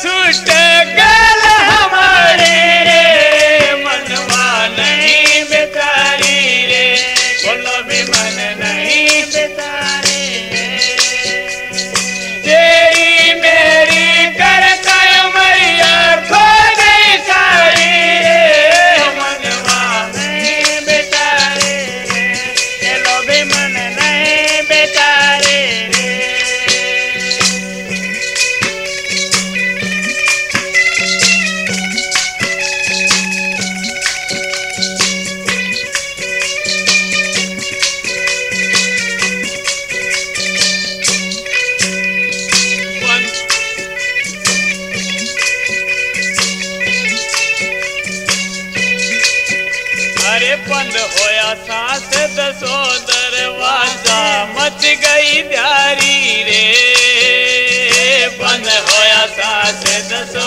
छूट गया। बचपन होया सास दसो दरवाजा मच गई प्यारी रे, बंद होया सास दसो